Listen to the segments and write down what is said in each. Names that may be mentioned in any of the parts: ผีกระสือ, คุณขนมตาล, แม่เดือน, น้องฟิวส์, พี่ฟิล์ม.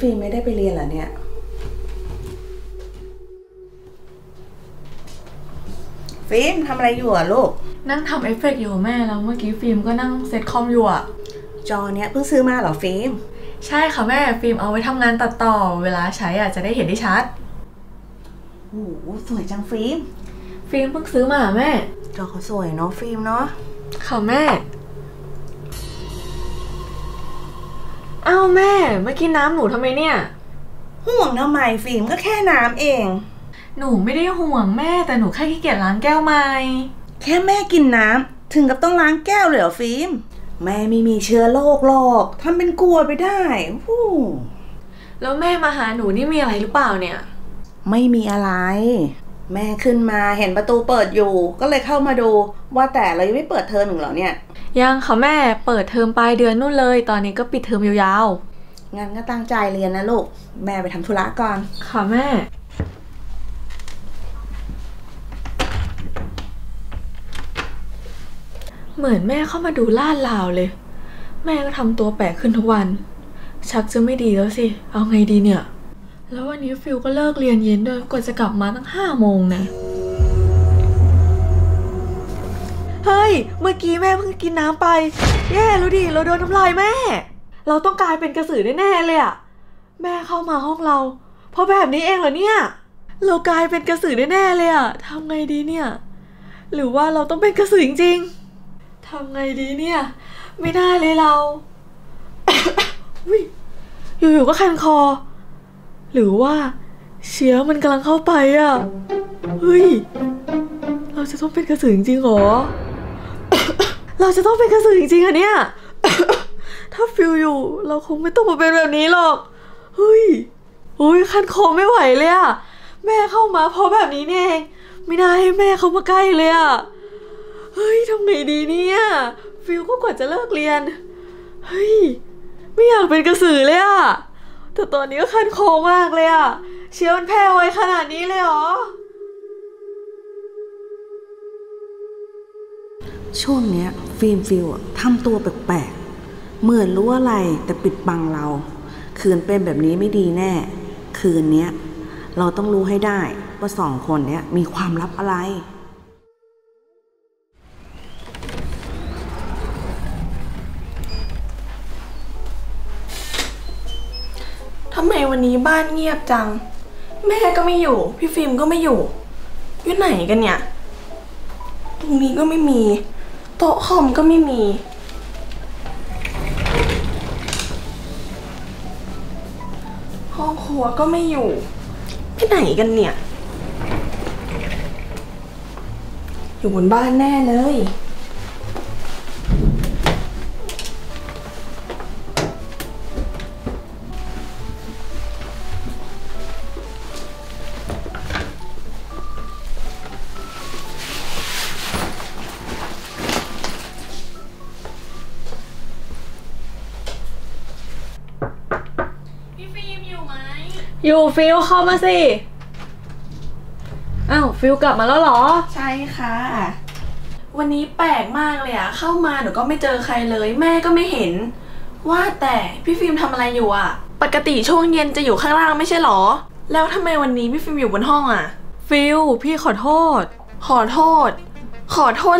ฟิล์มไม่ได้ไปเรียนเหรอเนี่ยฟิล์มทำอะไรอยู่อะลูกนั่งทำเอฟเฟกต์อยู่แม่แล้วเมื่อกี้ฟิล์มก็นั่งเซตคอมอยู่อะจอเนี้ยเพิ่งซื้อมาเหรอฟิล์มใช่ค่ะแม่ฟิล์มเอาไว้ทำงานตัดต่อเวลาใช้อะจะได้เห็นได้ชัดโอ้โหสวยจังฟิล์มฟิล์มเพิ่งซื้อมาแม่จอเขาสวยเนาะฟิล์มเนาะค่ะแม่อ้าวแม่เมื่อกี้น้ำหนูทำไมเนี่ยห่วงทำไมฟิล์มก็แค่น้ำเองหนูไม่ได้ห่วงแม่แต่หนูแค่ขี้เกียจล้างแก้วใหม่แค่แม่กินน้ำถึงกับต้องล้างแก้วเลยเหรอฟิล์มแม่ไม่มีเชื้อโรคหรอกทำเป็นกลัวไปได้ฮู้แล้วแม่มาหาหนูนี่มีอะไรหรือเปล่าเนี่ยไม่มีอะไรแม่ขึ้นมาเห็นประตูเปิดอยู่ก็เลยเข้ามาดูว่าแต่เรายังไม่เปิดเทอมหนึ่งเหรอเนี่ยยังค่ะแม่เปิดเทอมปลายเดือนนู่นเลยตอนนี้ก็ปิดเทอมยาวๆงั้นก็ตั้งใจเรียนนะลูกแม่ไปทำธุระก่อนค่ะแม่เหมือนแม่เข้ามาดูลาดลาวเลยแม่ก็ทำตัวแปลกขึ้นทุกวันชักจะไม่ดีแล้วสิเอาไงดีเนี่ยแล้ววันนี้ฟิวก็เลิกเรียนเย็นด้วยกว่าจะกลับมาตั้ง5 โมงนะเฮ้ยเมื่อกี้แม่เพิ่งกินน้ำไปแย่แล้วดิเราโดนทำลายแม่เราต้องกลายเป็นกระสือแน่ๆเลยอะแม่เข้ามาห้องเราเพราะแบบนี้เองเหรอเนี่ยเรากลายเป็นกระสือแน่ๆเลยอะทำไงดีเนี่ยหรือว่าเราต้องเป็นกระสือจริงๆทำไงดีเนี่ยไม่ได้เลยเรา อยู่ๆก็คันคอหรือว่าเชื้อมันกำลังเข้าไปอะเฮ้ยเราจะต้องเป็นกระสือจริงๆหรอ เราจะต้องเป็นกระสือจริงๆอะเนี่ย ถ้าฟิวอยู่เราคงไม่ต้องมาเป็นแบบนี้หรอกเฮ้ยคันคอไม่ไหวเลยอะแม่เข้ามาเพราะแบบนี้เองไม่น่าให้แม่เข้ามาใกล้เลยอะเฮ้ยทำไงดีเนี่ยฟิวก็กว่าจะเลิกเรียนเฮ้ยไม่อยากเป็นกระสือเลยอะแต่ตอนนี้ก็คันคอมากเลยอะเชื้อมันแพร่ไวขนาดนี้เลยหรอช่วงเนี้ยฟิล์มทำตัวแปลกๆเหมือนรู้อะไรแต่ปิดบังเราคืนเป็นแบบนี้ไม่ดีแน่คืนเนี้ยเราต้องรู้ให้ได้ว่า2 คนเนี้ยมีความลับอะไรทำไมวันนี้บ้านเงียบจังแม่ก็ไม่อยู่พี่ฟิล์มก็ไม่อยู่อยู่ไหนกันเนี่ยตรงนี้ก็ไม่มีโต๊ะคอมก็ไม่มีห้องครัวก็ไม่อยู่ไปไหนกันเนี่ยอยู่บนบ้านแน่เลยอยู่ฟิวเข้ามาสิอ้าวฟิวกลับมาแล้วเหรอใช่ค่ะวันนี้แปลกมากเลยอะเข้ามาหนูก็ไม่เจอใครเลยแม่ก็ไม่เห็นว่าแต่พี่ฟิล์มทำอะไรอยู่อะปกติช่วงเย็นจะอยู่ข้างล่างไม่ใช่หรอแล้วทำไมวันนี้พี่ฟิล์มอยู่บนห้องอะฟิวพี่ขอโทษ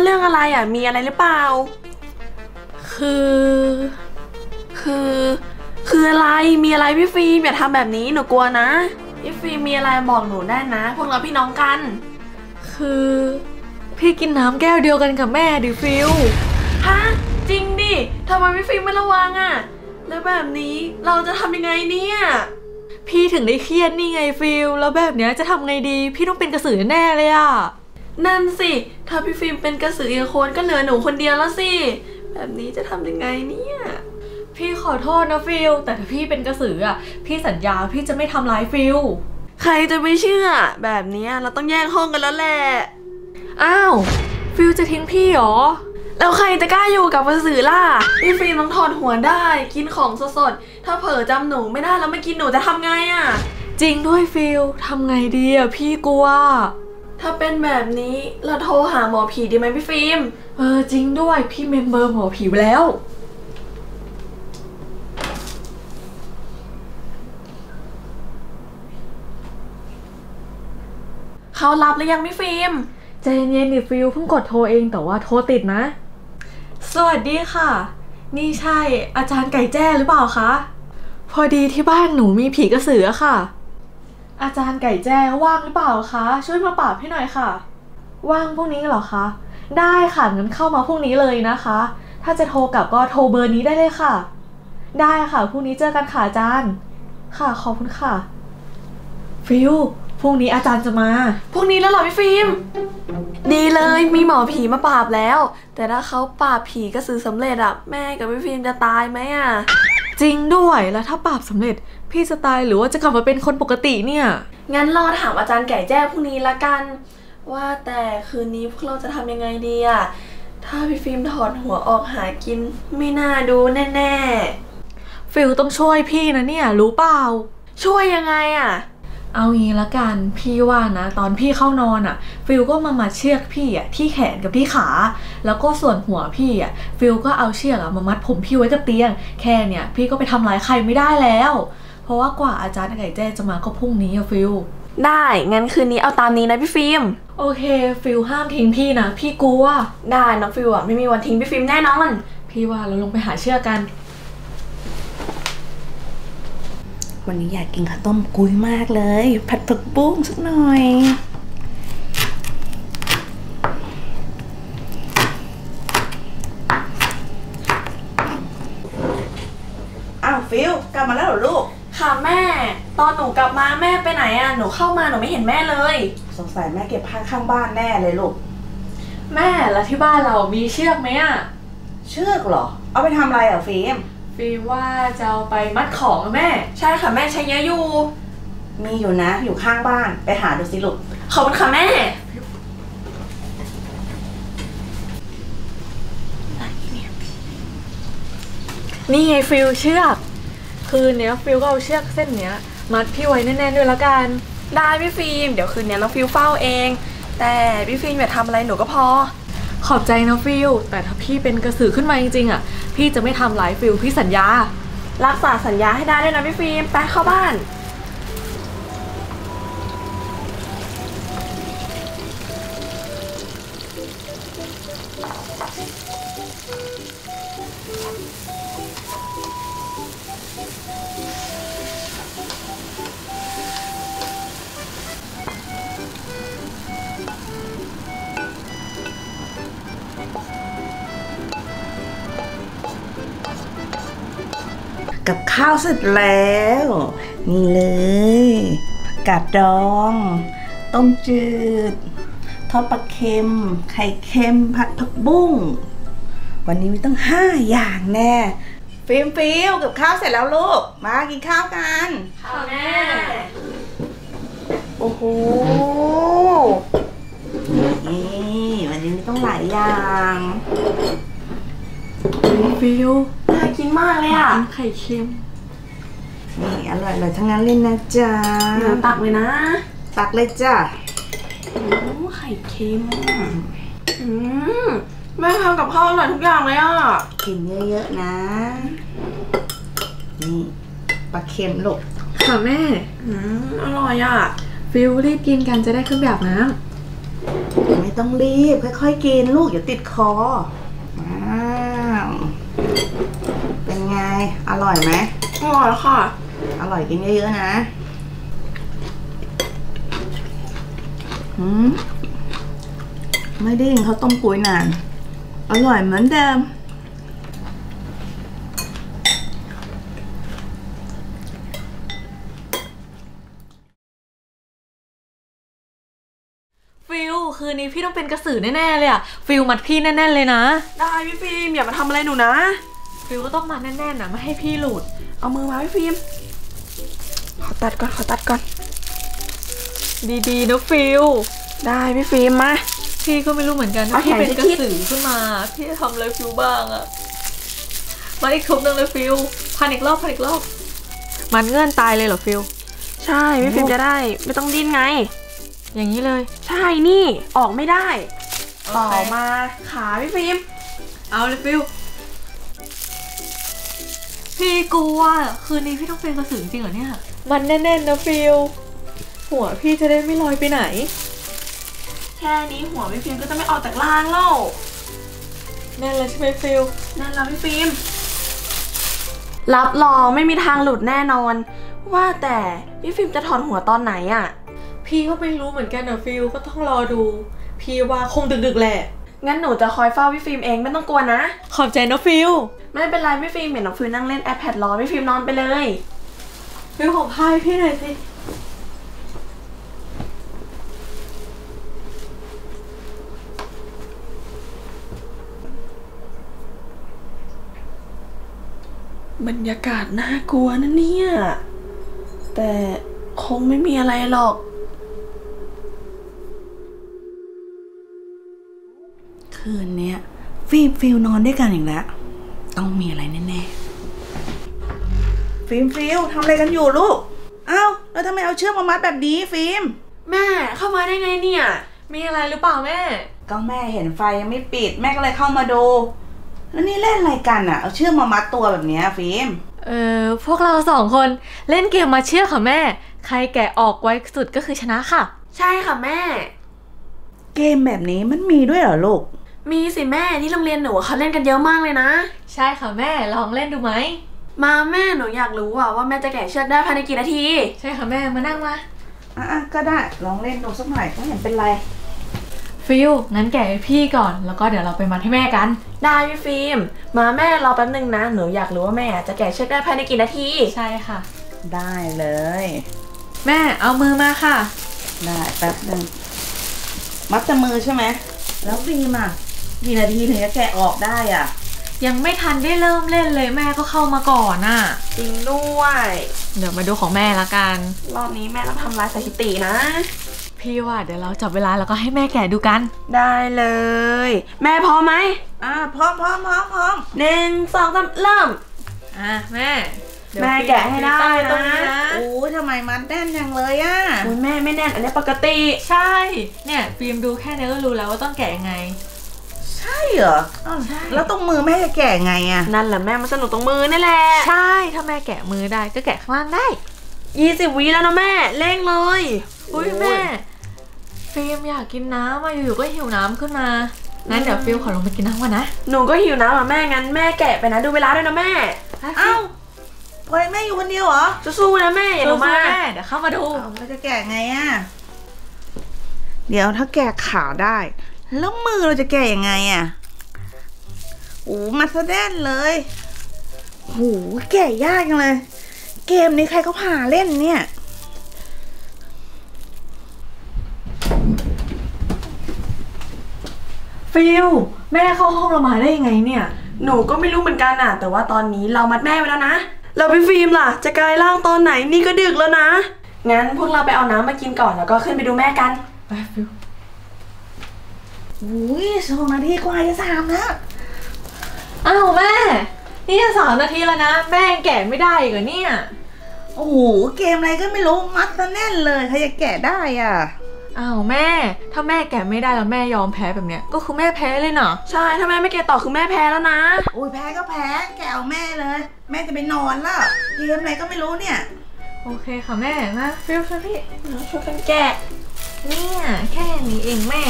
เรื่องอะไรอะมีอะไรหรือเปล่าคืออะไรมีอะไรพี่ฟิล์มอย่าทำแบบนี้หนูกลัวนะพี่ฟิล์มมีอะไรบอกหนูได้นะพวกเราพี่น้องกันคือพี่กินน้ำแก้วเดียวกันกับแม่ดิฟิวฮะจริงดิทำไมพี่ฟิล์มไม่ระวังอะแล้วแบบนี้เราจะทำยังไงเนี่ยพี่ถึงได้เครียดนี่ไงฟิวแล้วแบบเนี้ยจะทำไงดีพี่ต้องเป็นกระสือแน่เลยอะนั่นสิถ้าพี่ฟิล์มเป็นกระสืออีกคนก็เหลือหนูคนเดียวแล้วสิแบบนี้จะทำยังไงเนี่ยพี่ขอโทษนะฟิลแต่ถ้าพี่เป็นกระสืออ่ะพี่สัญญาพี่จะไม่ทำร้ายฟิลใครจะไม่เชื่อแบบนี้เราต้องแยกห้องกันแล้วแหละอ้าวฟิลจะทิ้งพี่หรอแล้วใครจะกล้าอยู่กับกระสือล่ะพี่ฟิลต้องถอดหัวได้กินของสดๆถ้าเผลอจำหนูไม่ได้แล้วไม่กินหนูจะทำไงอ่ะจริงด้วยฟิลทำไงดีอ่ะพี่กลัวถ้าเป็นแบบนี้เราโทรหาหมอผีดีไหมพี่ฟิลจริงด้วยพี่เมมเบอร์หมอผีไปแล้ว เขารับหรือยังพี่ฟิล์มใจเย็นๆดิฟิลเพิ่งกดโทรเองแต่ว่าโทรติดนะสวัสดีค่ะนี่ใช่อาจารย์ไก่แจ้หรือเปล่าคะพอดีที่บ้านหนูมีผีกระสือค่ะอาจารย์ไก่แจ้ว่างหรือเปล่าคะช่วยมาปราบให้หน่อยค่ะว่างพรุ่งนี้เหรอคะได้ค่ะงั้นเข้ามาพรุ่งนี้เลยนะคะถ้าจะโทรกลับก็โทรเบอร์นี้ได้เลยค่ะได้ค่ะพรุ่งนี้เจอกันค่ะอาจารย์ค่ะขอบคุณค่ะฟิวพรุ่งนี้อาจารย์จะมาพรุ่งนี้แล้วเหรอพี่ฟิล์มดีเลยมีหมอผีมาปราบแล้วแต่ถ้าเขาปราบผีกระสือสำเร็จอะแม่กับพี่ฟิล์มจะตายไหมอะจริงด้วยแล้วถ้าปราบสำเร็จพี่จะตายหรือว่าจะกลับมาเป็นคนปกติเนี่ยงั้นรอถามอาจารย์ไก่แจ้พรุ่งนี้ละกันว่าแต่คืนนี้พวกเราจะทำยังไงดีอะถ้าพี่ฟิล์มถอดหัวออกหากินไม่น่าดูแน่ๆฟิลต้องช่วยพี่นะเนี่ยรู้เปล่าช่วยยังไงอะเอางี้ละกันพี่ว่านะตอนพี่เข้านอนอ่ะฟิลก็มาเชือกพี่อ่ะที่แขนกับที่ขาแล้วก็ส่วนหัวพี่อ่ะฟิลก็เอาเชือกมามัดผมพี่ไว้กับเตียงแค่เนี่ยพี่ก็ไปทำร้ายใครไม่ได้แล้วเพราะว่ากว่าอาจารย์ไก่แจ้จะมาก็พรุ่งนี้อะฟิลได้งั้นคืนนี้เอาตามนี้นะพี่ฟิล์มโอเคฟิลห้ามทิ้งพี่นะพี่กลัวได้น้องฟิลอ่ะไม่มีวันทิ้งพี่ฟิล์มแน่นอนพี่ว่าเราลงไปหาเชือกกันวันนี้อยากกินข้าวต้มกุ้ยมากเลยผัดผักบุ้งสักหน่อยอ้าวฟิวกลับมาแล้วเหรอลูกค่ะแม่ตอนหนูกลับมาแม่ไปไหนอ่ะหนูเข้ามาหนูไม่เห็นแม่เลยสงสัยแม่เก็บผ้าข้างบ้านแน่เลยลูกแม่แล้วที่บ้านเรามีเชือกไหมอ่ะเชือกเหรอเอาไปทำอะไรอ่ะฟิวฟีว่าจะเอาไปมัดของแม่ใช่ค่ะแม่ใช้เยอะอยู่มีอยู่นะอยู่ข้างบ้านไปหาดูสิลูกขอบคุณค่ะแม่นี่ไงฟิวเชือกคืนเนี้ยฟิวก็เอาเชือกเส้นเนี้ยมัดพี่ไว้แน่ๆด้วยละกันได้พี่ฟิล์มเดี๋ยวคืนเนี้ยน้องฟิวเฝ้าเองแต่พี่ฟิล์มอย่าทำอะไรหนูก็พอขอบใจนะฟิวแต่ถ้าพี่เป็นกระสือขึ้นมาจริงๆอ่ะพี่จะไม่ทำร้ายฟิวพี่สัญญารักษาสัญญาให้ได้ด้วยนะพี่ฟิล์มไปเข้าบ้านกับข้าวเสร็จแล้วนี่เลยผักกาดดองต้มจืดทอดปลาเค็มไข่เค็มผัดผักบุ้งวันนี้มีตั้ง5อย่างแน่ฟิล์มกับข้าวเสร็จแล้วลูกมากินข้าวกันข้าวแน่โอ้โหนี่วันนี้มีต้องหลายอย่างฟิวน่ากินมากเลยอ่ะไข่เค็มนี่อร่อยเลยทั้งนั้นเลยนะจ๊ะเดี๋ยวตักเลยนะตักเลยจ้ะโอ้ไข่เค็มแม่ทำกับข้าวอร่อยทุกอย่างเลยอ่ะกินเยอะๆนะนี่ปลาเค็มลูกค่ะแม่อร่อยอ่ะฟิวรีบกินกันจะได้เครื่องแบบน้ำไม่ต้องรีบค่อยๆกินลูกอย่าติดคอเป็นไงอร่อยไหมอร่อยค่ะอร่อยกินเยอะๆนะไม่ได้กินข้าวต้มกุ้ยนานอร่อยเหมือนเดิมฟิวคืนนี้พี่ต้องเป็นกระสือแน่ๆเลยอ่ะฟิวมัดพี่แน่นๆเลยนะได้พี่ฟิล์มอย่ามาทำอะไรหนูนะฟิวก็ต้องมาแน่นๆนะไม่ให้พี่หลุดเอามือมาพี่ฟิล์มขอตัดก่อนดีๆนะฟิวได้พี่ฟิล์มมาพี่ก็ไม่รู้เหมือนกันว่าพี่เป็นกระสือขึ้นมาพี่จะทำอะไรฟิวบ้างอ่ะมาอีกทุบนึงเลยฟิวพันอีกรอบมันเงื่อนตายเลยเหรอฟิวใช่พี่ฟิล์มจะได้ไม่ต้องดิ้นไงอย่างนี้เลยใช่นี่ออกไม่ได้ต่อมาขาพี่ฟิล์มเอาเลยฟิวพี่กลัวคืนนี้พี่ต้องเป็นกระสือจริงเหรอเนี่ยมันแน่นๆนะฟิวหัวพี่จะได้ไม่ลอยไปไหน แค่นี้หัวพี่ฟิล์มก็จะไม่ออกจากล่างแล้วแน่นเลยใช่ไหมฟิล์มแน่นแล้วพี่ฟิล์มรับรองไม่มีทางหลุดแน่นอนว่าแต่พี่ฟิล์มจะถอนหัวตอนไหนอ่ะพี่ก็ไม่รู้เหมือนกันนะฟิล์มก็ต้องรอดูพี่ว่าคงดึกๆแหละงั้นหนูจะคอยเฝ้าพี่ฟิล์มเองไม่ต้องกลัวนะขอบใจนะฟิล์มไม่เป็นไรพี่ฟิล์มเห็นน้องฟิล์มนั่งเล่น iPad รอพี่ฟิล์มนอนไปเลยฟิล์มขอพายพี่หน่อยสิบรรยากาศน่ากลัวนะเนี่ยแต่คงไม่มีอะไรหรอกคืนเนี้ยฟิล์มนอนด้วยกันอีกแล้วต้องมีอะไรแน่ๆฟิล์มทำอะไรกันอยู่ลูกอ้าวแล้วทำไมเอาเชือกมามัดแบบนี้ฟิล์มแม่เข้ามาได้ไงเนี่ยมีอะไรหรือเปล่าแม่ก็แม่เห็นไฟยังไม่ปิดแม่ก็เลยเข้ามาดูแล้วนี่เล่นอะไรกันอ่ะเอาเชือกมามัดตัวแบบนี้ฟิล์มพวกเราสองคนเล่นเกมมาเชือกค่ะแม่ใครแกะออกไวสุดก็คือชนะค่ะใช่ค่ะแม่เกมแบบนี้มันมีด้วยเหรอลูกมีสิแม่ที่โรงเรียนหนูเขาเล่นกันเยอะมากเลยนะใช่ค่ะแม่ลองเล่นดูไหมมาแม่หนูอยากรู้ว่าแม่จะแกะเชือกได้ภายในกี่นาทีใช่ค่ะแม่มานั่งมาอ่ะก็ได้ลองเล่นดูสักหน่อยก็เห็นเป็นไรฟิลงั้นแกะให้พี่ก่อนแล้วก็เดี๋ยวเราไปมัดให้แม่กันได้พี่ฟิล์มมาแม่รอแป๊บนึงนะหนูอยากรู้ว่าแม่จะแกะเชือกได้ภายในกี่นาทีใช่ค่ะได้เลยแม่เอามือมาค่ะได้แป๊บนึงมัดแต่มือใช่ไหมแล้วฟิล์มอ่ะกี่นาทีถึงจะแกะออกได้อ่ะยังไม่ทันได้เริ่มเล่นเลยแม่ก็เข้ามาก่อนน่ะจริงด้วยเดี๋ยวมาดูของแม่ละกันรอบนี้แม่ต้องทำลายสถิตินะพี่ว่าเดี๋ยวเราจับเวลาแล้วก็ให้แม่แกะดูกันได้เลยแม่พร้อมไหมพร้อม 1 2 3เริ่มแม่แม่แกะให้ได้ตรงนี้นะโอ้ยทำไมมันแน่นอย่างเลยอ่ะโอ้ยแม่ไม่แน่นอันนี้ปกติใช่เนี่ยฟิล์มดูแค่นี้ก็รู้แล้วว่าต้องแกะยังไงใช่เหรอใช่แล้วตรงมือแม่จะแกะไงอ่ะนั่นแหละแม่มันสนุกตรงมือนี่แหละใช่ถ้าแม่แกะมือได้ก็แกะข้างล่างได้20 วิแล้วนะแม่เร่งเลยอุ้ยแม่ฟิล์มอยากกินน้ำมาอยู่ๆก็หิวน้ำขึ้นมางั้นเดี๋ยวฟิล์มขอลงไปกินน้ำก่อนนะหนูก็หิวน้ำอ่ะแม่งั้นแม่แกะไปนะดูเวลาด้วยนะแม่เอ้าโอ้ยแม่อยู่คนเดียวเหรอสู้ๆนะแม่อย่าลงมาเดี๋ยวเข้ามาดูเราจะแกะไงอ่ะเดี๋ยวถ้าแกะขาได้แล้วมือเราจะแกะยังไงอ่ะโอ้มาซะแน่นเลยโหแกะยากจังเลยเกมนี้ใครก็ผ่าเล่นเนี่ยฟิลแม่เข้าห้องเรามาได้ยังไงเนี่ยหนูก็ไม่รู้เหมือนกันอ่ะแต่ว่าตอนนี้เรามัดแม่ไว้แล้วนะเราพี่ฟิล์มล่ะจะกลายร่างตอนไหนนี่ก็ดึกแล้วนะงั้นพวกเราไปเอาน้ำมากินก่อนแล้วก็ขึ้นไปดูแม่กันไปฟิลอุ้ย2 นาทีกว่าจะ3แล้วอ้าวแม่นี่จะ3 นาทีแล้วนะแม่แกะไม่ได้เหรอเนี่ยโอ้โหเกมอะไรก็ไม่รู้มัดซะแน่นเลยใครจะแกะได้อ่ะอ้าวแม่ถ้าแม่แกะไม่ได้แล้วแม่ยอมแพ้แบบเนี้ยก็คือแม่แพ้เลยเนาะใช่ถ้าแม่ไม่แกะต่อคือแม่แพ้แล้วนะอุ้ยแพ้ก็แพ้แกะเอาแม่เลยแม่จะไปนอนแล้วเกมอะไรก็ไม่รู้เนี่ยโอเคค่ะแม่มาฟิลช่วยพี่ช่วยกันแกะเนี่ยแค่นี้เองแม่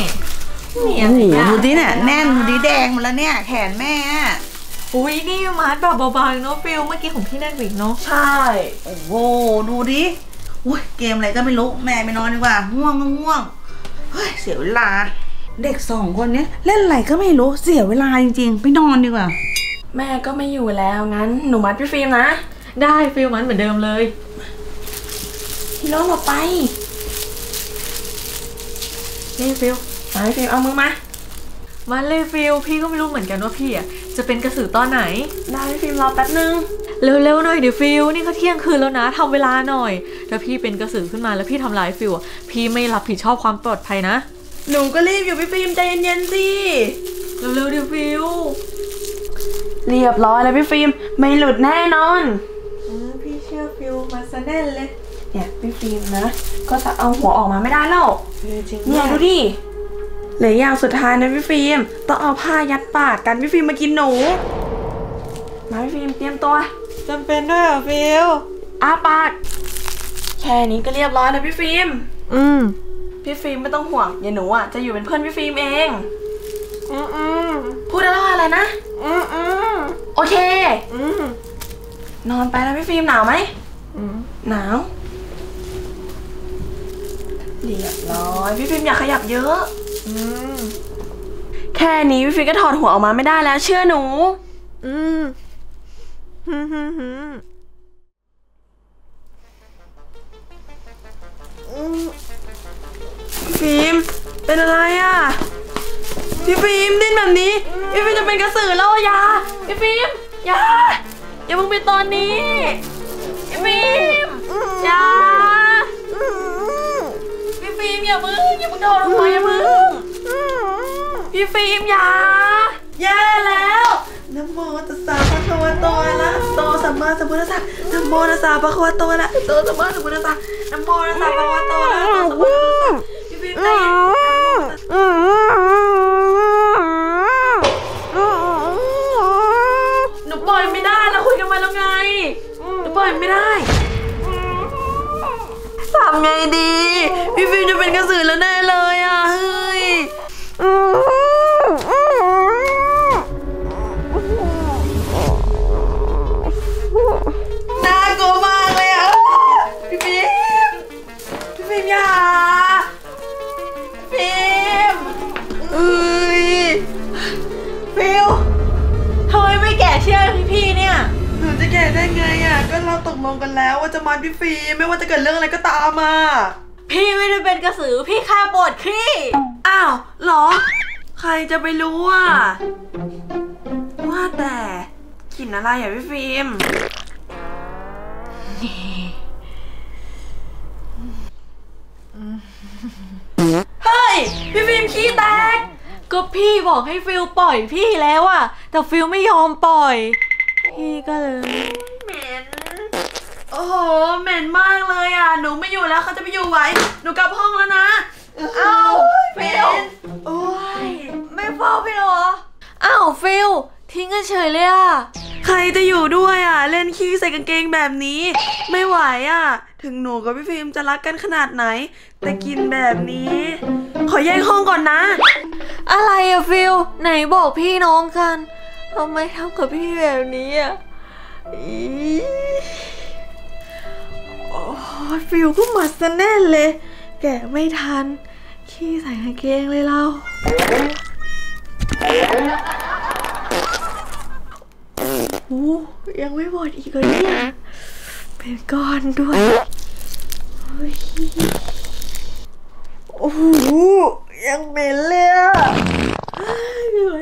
เนี่ยดูดิเนี่ยแน่นดูดิแดงหมดแล้วเนี่ยแขนแม่อุ้ยนี่มัดแบบเบาๆเนาะฟิลเมื่อกี้ของพี่แน่นหวิกเนาะใช่โอ้โหดูดิอุ้ยเกมอะไรก็ไม่รู้แม่ไม่นอนดีกว่าง่วงเฮ้ยเสียเวลาเด็ก2 คนเนี้ยเล่นอะไรก็ไม่รู้เสียเวลาจริงๆไปนอนดีกว่าแม่ก็ไม่อยู่แล้วงั้นหนูมัดพี่ฟิล์มนะได้ฟิล์มมัดเหมือนเดิมเลยพี่ล้อหลบไปนี่ฟิล์มมาฟิล์มเอามือมามาเลยฟิล์มพี่ก็ไม่รู้เหมือนกันว่าพี่อ่ะจะเป็นกระสือตอนไหนได้ฟิล์มรอแป๊บนึงเร็วๆหน่อยเดี๋ยวฟิลนี่ก็เที่ยงคืนแล้วนะทำเวลาหน่อยถ้าพี่เป็นกระสือขึ้นมาแล้วพี่ทำร้ายฟิลพี่ไม่รับผิดชอบความปลอดภัยนะหนูก็รีบอยู่พี่ฟิลใจเย็นๆสิเร็วๆเดี๋ยวฟิลเรียบร้อยแล้วพี่ฟิลไม่หลุดแน่นอนพี่เชื่อฟิลมาซะแน่นเลยเนี่ยพี่ฟิลนะก็จะเอาหัวออกมาไม่ได้แล้วเนี่ยดูดิเหลืออย่างสุดท้ายนะพี่ฟิลต้องเอาผ้ายัดปากกันพี่ฟิลมากินหนูมาพี่ฟิลเตรียมตัวจำเป็นด้วยเหรอฟิลอ้าปากแค่นี้ก็เรียบร้อยแล้วพี่ฟิล พี่ฟิล์มไม่ต้องห่วงยายหนูอ่ะจะอยู่เป็นเพื่อนพี่ฟิล์มเองพูดอะไรนะโอเคนอนไปนะพี่ฟิล์มหนาวไหมหนาวเรียบร้อยพี่ฟิล์มอยากขยับเยอะแค่นี้พี่ฟิล์มก็ถอดหัวออกมาไม่ได้แล้วเชื่อหนูพี่ฟิล์มเป็นอะไรอ่ะพี่ฟิล์มดิ้นแบบนี้พี่ฟิล์มจะเป็นกระสือแล้วยาพี่ฟิล์มยาอย่าเพิ่งไปตอนนี้พี่ฟิล์มยาพี่ฟิล์มอย่าเพิ่งโดนลงไปอย่าเพิ่งพี่ฟิล์มยาแย่แล้วนะโมตัสสะภะคะวะโตอะระหะโตสัมมาสัมพุทธัสสะนะโมตัสสะภะคะวะโตอะระหะโตสัมมาสัมพุทธัสสะนะโมตัสสะภะคะวะโตอะระหะโตสัมมาสัมพุทธัสสะพี่ฟิล์มได้หนูปล่อยไม่ได้แล้วคุยกันมาแล้วไงหนูปล่อยไม่ได้ทำไงดีพี่ฟิล์มจะเป็นกระสือแล้วแน่เลยอ่ะเฮ้ยน่ากลัวมากเลยอ่ะพี่ฟิล์มอย่าฟิล์มเอ้ยฟิลทำไมไม่แกะเชือกพี่เนี่ยหนูจะแกะได้ไงอ่ะก็เราตกลงกันแล้วว่าจะมาพี่ฟิล์มไม่ว่าจะเกิดเรื่องอะไรก็ตามมาพี่ไม่ได้เป็นกระสือพี่ฆ่าปวดขี้อ้าวหรอใครจะไปรู้อ่ะว่าแต่กลิ่นอะไรอ่ะพี่ฟิล์มเฮ้ยพี่ฟิล์มขี้แตกก็พี่บอกให้ฟิลปล่อยพี่แล้วอ่ะแต่ฟิลไม่ยอมปล่อยพี่ก็เลยเหม็นโอ้โหเหม็นมากเลยอ่ะหนูไม่อยู่แล้วเขาจะไปอยู่ไหวหนูกลับห้องแล้วนะเอาฟิลโอ้ยไม่เฝ้าพี่หรออ้าวฟิลทิ้งกันเฉยเลยอ่ะใครจะอยู่ด้วยอ่ะเล่นขี้ใส่กางเกงแบบนี้ไม่ไหวอ่ะถึงหนูกับพี่ฟิล์มจะรักกันขนาดไหนแต่กินแบบนี้ขอแยกห้องก่อนนะอะไรอะฟิลไหนบอกพี่น้องกันทำไมทำกับพี่แบบนี้อ่ะโอ้ฟิลก็มาซะแน่เลยแกไม่ทันขี้ใส่กางเกงเลยเรายังไม่หมดอีกเลยเนี่ยเป็นก้อนด้วยโอ้โหยังเหม็นเลยอ่ะไม่ไหว